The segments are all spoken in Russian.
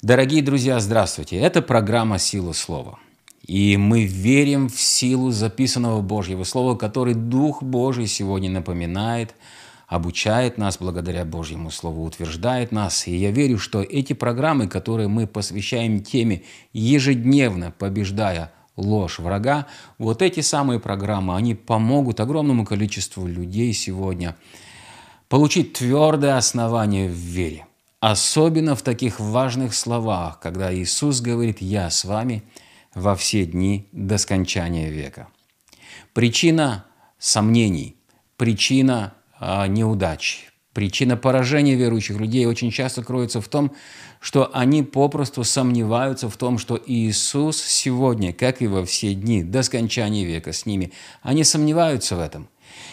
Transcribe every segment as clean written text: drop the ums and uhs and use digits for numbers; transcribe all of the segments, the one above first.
Дорогие друзья, здравствуйте! Это программа «Сила Слова». И мы верим в силу записанного Божьего Слова, который Дух Божий сегодня напоминает, обучает нас благодаря Божьему Слову, утверждает нас. И я верю, что эти программы, которые мы посвящаем теме «Ежедневно побеждая ложь врага», вот эти самые программы, они помогут огромному количеству людей сегодня получить твердое основание в вере. Особенно в таких важных словах, когда Иисус говорит «Я с вами во все дни до скончания века». Причина сомнений, причина неудач, причина поражения верующих людей очень часто кроется в том, что они попросту сомневаются в том, что Иисус сегодня, как и во все дни до скончания века с ними, они сомневаются в этом.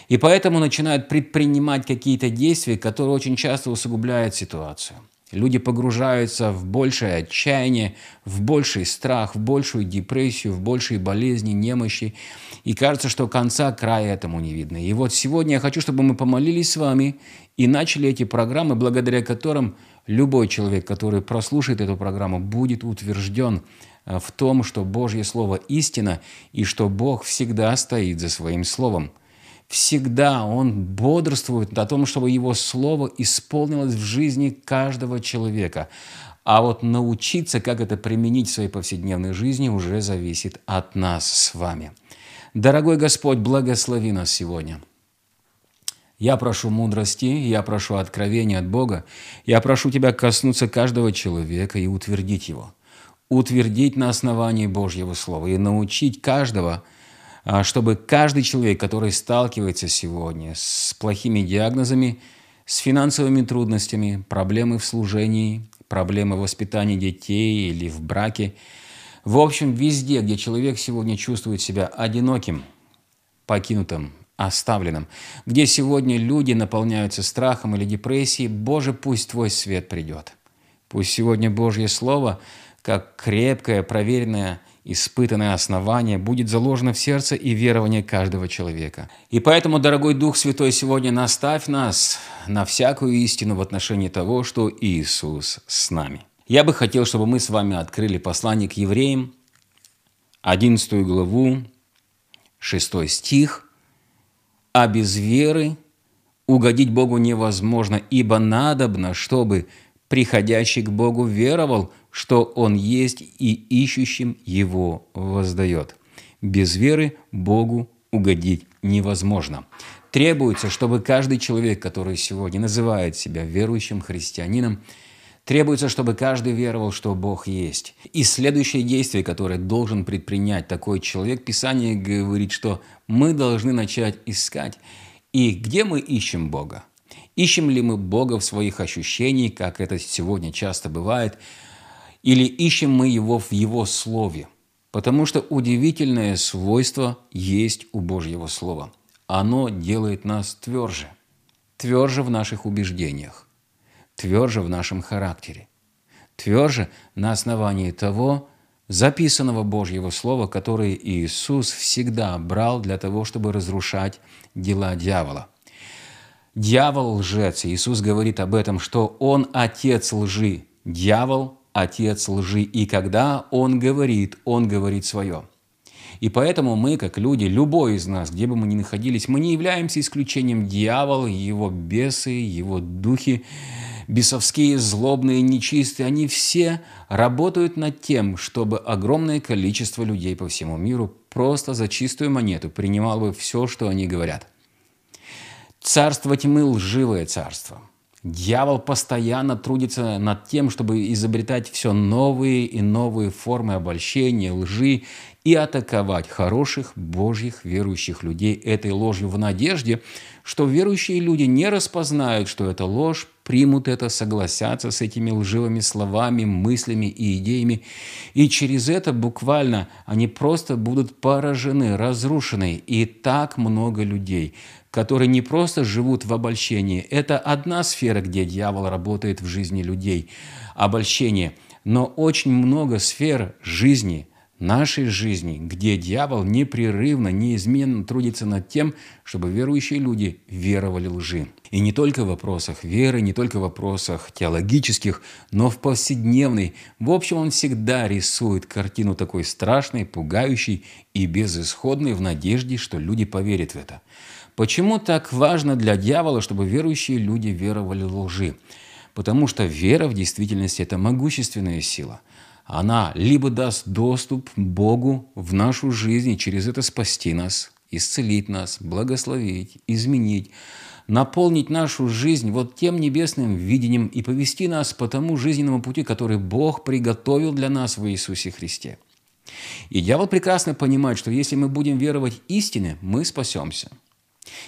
И поэтому начинают предпринимать какие-то действия, которые очень часто усугубляют ситуацию. Люди погружаются в большее отчаяние, в больший страх, в большую депрессию, в большие болезни, немощи. И кажется, что конца края этому не видно. И вот сегодня я хочу, чтобы мы помолились с вами и начали эти программы, благодаря которым любой человек, который прослушает эту программу, будет утвержден в том, что Божье Слово истина и что Бог всегда стоит за Своим Словом. Всегда Он бодрствует о том, чтобы Его Слово исполнилось в жизни каждого человека. А вот научиться, как это применить в своей повседневной жизни, уже зависит от нас с вами. Дорогой Господь, благослови нас сегодня. Я прошу мудрости, я прошу откровения от Бога, я прошу Тебя коснуться каждого человека и утвердить его, утвердить на основании Божьего Слова и научить каждого, чтобы каждый человек, который сталкивается сегодня с плохими диагнозами, с финансовыми трудностями, проблемы в служении, проблемы в воспитании детей или в браке, в общем, везде, где человек сегодня чувствует себя одиноким, покинутым, оставленным, где сегодня люди наполняются страхом или депрессией, Боже, пусть Твой свет придет. Пусть сегодня Божье Слово, как крепкое, проверенное, испытанное основание будет заложено в сердце и верование каждого человека. И поэтому, дорогой Дух Святой, сегодня наставь нас на всякую истину в отношении того, что Иисус с нами. Я бы хотел, чтобы мы с вами открыли послание к Евреям, 11 главу, 6 стих. «А без веры угодить Богу невозможно, ибо надобно, чтобы приходящий к Богу веровал, что Он есть и ищущим Его воздает». Без веры Богу угодить невозможно. Требуется, чтобы каждый человек, который сегодня называет себя верующим христианином, требуется, чтобы каждый веровал, что Бог есть. И следующее действие, которое должен предпринять такой человек, Писание говорит, что мы должны начать искать. И где мы ищем Бога? Ищем ли мы Бога в своих ощущениях, как это сегодня часто бывает, или ищем мы Его в Его Слове? Потому что удивительное свойство есть у Божьего Слова. Оно делает нас тверже. Тверже в наших убеждениях, тверже в нашем характере, тверже на основании того записанного Божьего Слова, которое Иисус всегда брал для того, чтобы разрушать дела дьявола. Дьявол – лжец. Иисус говорит об этом, что Он – отец лжи. Дьявол – отец лжи. И когда Он говорит свое. И поэтому мы, как люди, любой из нас, где бы мы ни находились, мы не являемся исключением. Дьявол, его бесы, его духи, бесовские, злобные, нечистые, они все работают над тем, чтобы огромное количество людей по всему миру просто за чистую монету принимало бы все, что они говорят. Царство тьмы – лживое царство. Дьявол постоянно трудится над тем, чтобы изобретать все новые и новые формы обольщения, лжи и атаковать хороших, божьих, верующих людей этой ложью в надежде, что верующие люди не распознают, что это ложь, примут это, согласятся с этими лживыми словами, мыслями и идеями. И через это буквально они просто будут поражены, разрушены. И так много людей, которые не просто живут в обольщении. Это одна сфера, где дьявол работает в жизни людей. Обольщение. Но очень много сфер жизни, нашей жизни, где дьявол непрерывно, неизменно трудится над тем, чтобы верующие люди веровали лжи. И не только в вопросах веры, не только в вопросах теологических, но в повседневной. В общем, он всегда рисует картину такой страшной, пугающей и безысходной в надежде, что люди поверят в это. Почему так важно для дьявола, чтобы верующие люди веровали лжи? Потому что вера в действительности – это могущественная сила. Она либо даст доступ Богу в нашу жизнь и через это спасти нас, исцелить нас, благословить, изменить, наполнить нашу жизнь вот тем небесным видением и повести нас по тому жизненному пути, который Бог приготовил для нас в Иисусе Христе. И дьявол прекрасно понимает, что если мы будем веровать истине, мы спасемся.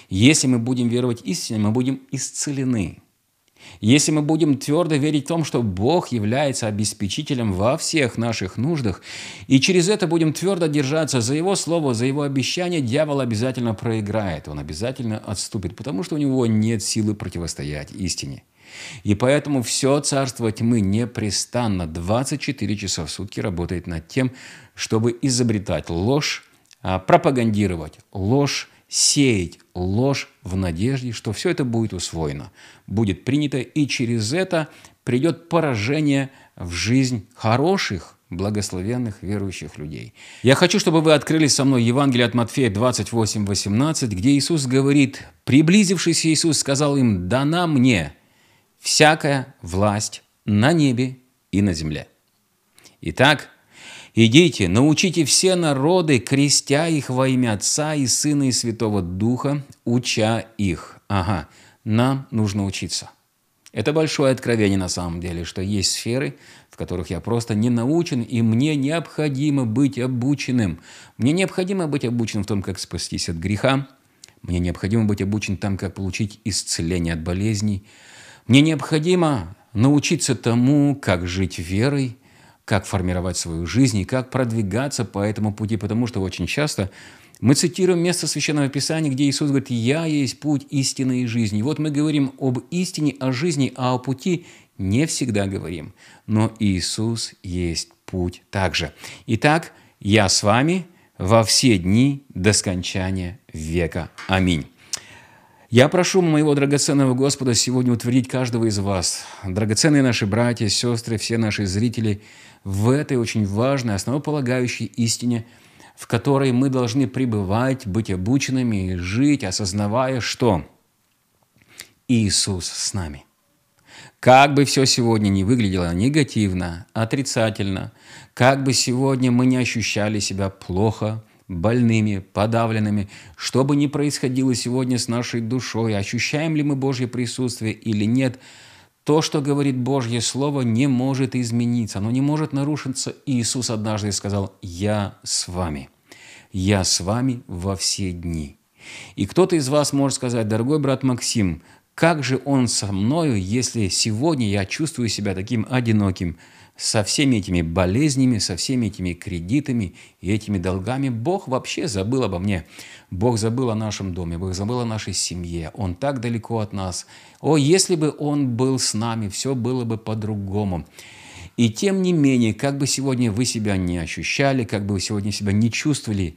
Если мы будем веровать истине, мы будем исцелены. Если мы будем твердо верить в том, что Бог является обеспечителем во всех наших нуждах, и через это будем твердо держаться за Его Слово, за Его обещание, дьявол обязательно проиграет, он обязательно отступит, потому что у него нет силы противостоять истине. И поэтому все царство тьмы непрестанно 24 часа в сутки работает над тем, чтобы изобретать ложь, пропагандировать ложь, сеять ложь в надежде, что все это будет усвоено, будет принято, и через это придет поражение в жизнь хороших, благословенных, верующих людей. Я хочу, чтобы вы открыли со мной Евангелие от Матфея 28:18, где Иисус говорит: «Приблизившись, Иисус сказал им: дана мне всякая власть на небе и на земле. Итак, идите, научите все народы, крестя их во имя Отца и Сына и Святого Духа, уча их». Ага, нам нужно учиться. Это большое откровение на самом деле, что есть сферы, в которых я просто не научен, и мне необходимо быть обученным. Мне необходимо быть обученным в том, как спастись от греха. Мне необходимо быть обученным в том, как получить исцеление от болезней. Мне необходимо научиться тому, как жить верой, как формировать свою жизнь и как продвигаться по этому пути, потому что очень часто мы цитируем место Священного Писания, где Иисус говорит: «Я есть путь, истина и жизнь». И вот мы говорим об истине, о жизни, а о пути не всегда говорим. Но Иисус есть путь также. Итак, я с вами во все дни до скончания века. Аминь. Я прошу моего драгоценного Господа сегодня утвердить каждого из вас, драгоценные наши братья, сестры, все наши зрители, в этой очень важной, основополагающей истине, в которой мы должны пребывать, быть обученными и жить, осознавая, что Иисус с нами. Как бы все сегодня не выглядело негативно, отрицательно, как бы сегодня мы не ощущали себя плохо, больными, подавленными, что бы ни происходило сегодня с нашей душой, ощущаем ли мы Божье присутствие или нет, то, что говорит Божье Слово, не может измениться, оно не может нарушиться. Иисус однажды сказал: я с вами во все дни. И кто-то из вас может сказать: дорогой брат Максим, как же он со мною, если сегодня я чувствую себя таким одиноким, со всеми этими болезнями, со всеми этими кредитами и этими долгами? Бог вообще забыл обо мне. Бог забыл о нашем доме, Бог забыл о нашей семье. Он так далеко от нас. О, если бы Он был с нами, все было бы по-другому. И тем не менее, как бы сегодня вы себя не ощущали, как бы вы сегодня себя не чувствовали,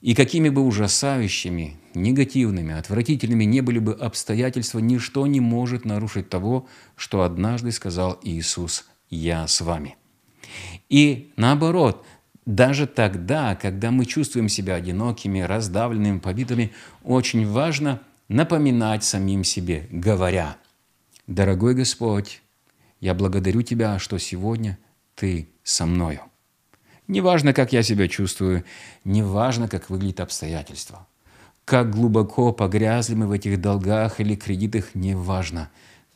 и какими бы ужасающими, негативными, отвратительными не были бы обстоятельства, ничто не может нарушить того, что однажды сказал Иисус: «Я с вами». И наоборот, даже тогда, когда мы чувствуем себя одинокими, раздавленными, побитыми, очень важно напоминать самим себе, говоря: «Дорогой Господь, я благодарю Тебя, что сегодня Ты со мною. Неважно, как я себя чувствую, неважно, как выглядят обстоятельства, как глубоко погрязли мы в этих долгах или кредитах, неважно,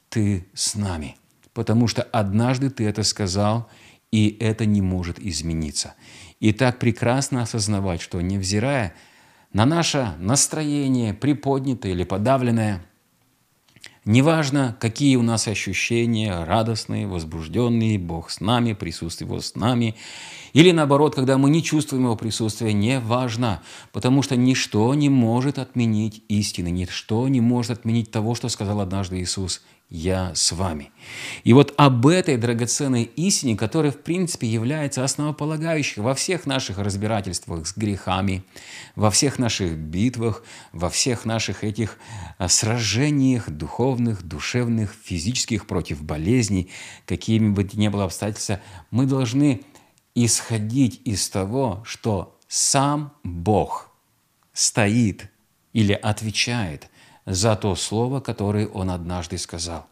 Ты с нами». Потому что однажды Ты это сказал, и это не может измениться. И так прекрасно осознавать, что невзирая на наше настроение, приподнятое или подавленное, неважно, какие у нас ощущения, радостные, возбужденные, Бог с нами, присутствие Его с нами, или наоборот, когда мы не чувствуем Его присутствия, неважно, потому что ничто не может отменить истины, ничто не может отменить того, что сказал однажды Иисус: я с вами». И вот об этой драгоценной истине, которая, в принципе, является основополагающей во всех наших разбирательствах с грехами, во всех наших битвах, во всех наших этих сражениях духовных, душевных, физических против болезней, какими бы ни было обстоятельства, мы должны исходить из того, что сам Бог стоит или отвечает за то слово, которое Он однажды сказал.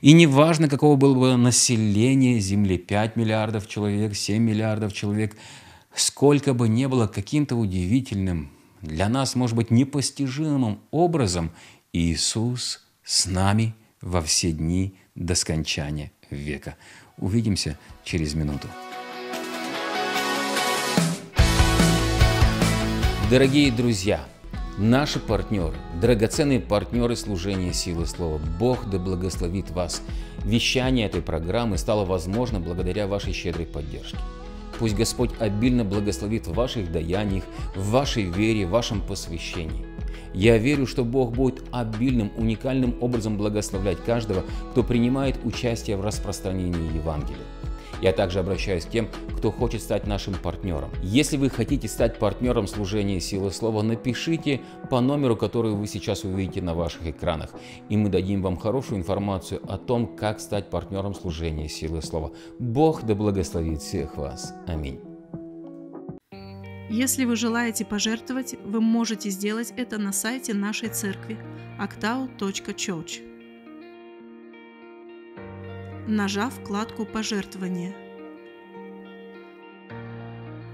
И неважно, какого было бы население Земли, 5 миллиардов человек, 7 миллиардов человек, сколько бы ни было, каким-то удивительным, для нас, может быть, непостижимым образом, Иисус с нами во все дни до скончания века. Увидимся через минуту. Дорогие друзья, наши партнеры, драгоценные партнеры служения «Силы Слова», Бог да благословит вас. Вещание этой программы стало возможно благодаря вашей щедрой поддержке. Пусть Господь обильно благословит в ваших даяниях, в вашей вере, в вашем посвящении. Я верю, что Бог будет обильным, уникальным образом благословлять каждого, кто принимает участие в распространении Евангелия. Я также обращаюсь к тем, кто хочет стать нашим партнером. Если вы хотите стать партнером служения «Силы Слова», напишите по номеру, который вы сейчас увидите на ваших экранах, и мы дадим вам хорошую информацию о том, как стать партнером служения «Силы Слова». Бог да благословит всех вас. Аминь. Если вы желаете пожертвовать, вы можете сделать это на сайте нашей церкви aktau.church, нажав вкладку «Пожертвования».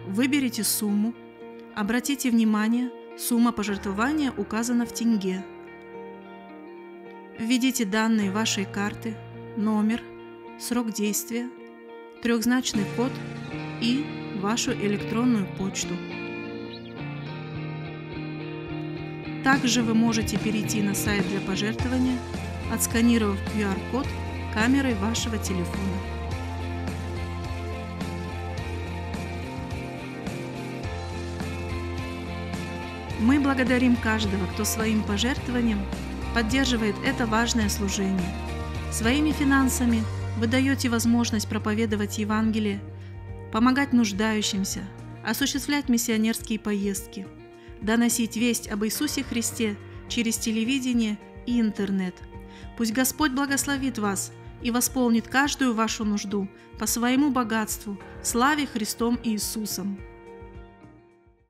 Выберите сумму. Обратите внимание, сумма пожертвования указана в тенге. Введите данные вашей карты, номер, срок действия, трехзначный код и вашу электронную почту. Также вы можете перейти на сайт для пожертвования, отсканировав QR-код камерой вашего телефона. Мы благодарим каждого, кто своим пожертвованием поддерживает это важное служение. Своими финансами вы даете возможность проповедовать Евангелие, помогать нуждающимся, осуществлять миссионерские поездки, доносить весть об Иисусе Христе через телевидение и интернет. Пусть Господь благословит вас и восполнит каждую вашу нужду по своему богатству, славе Христом Иисусом.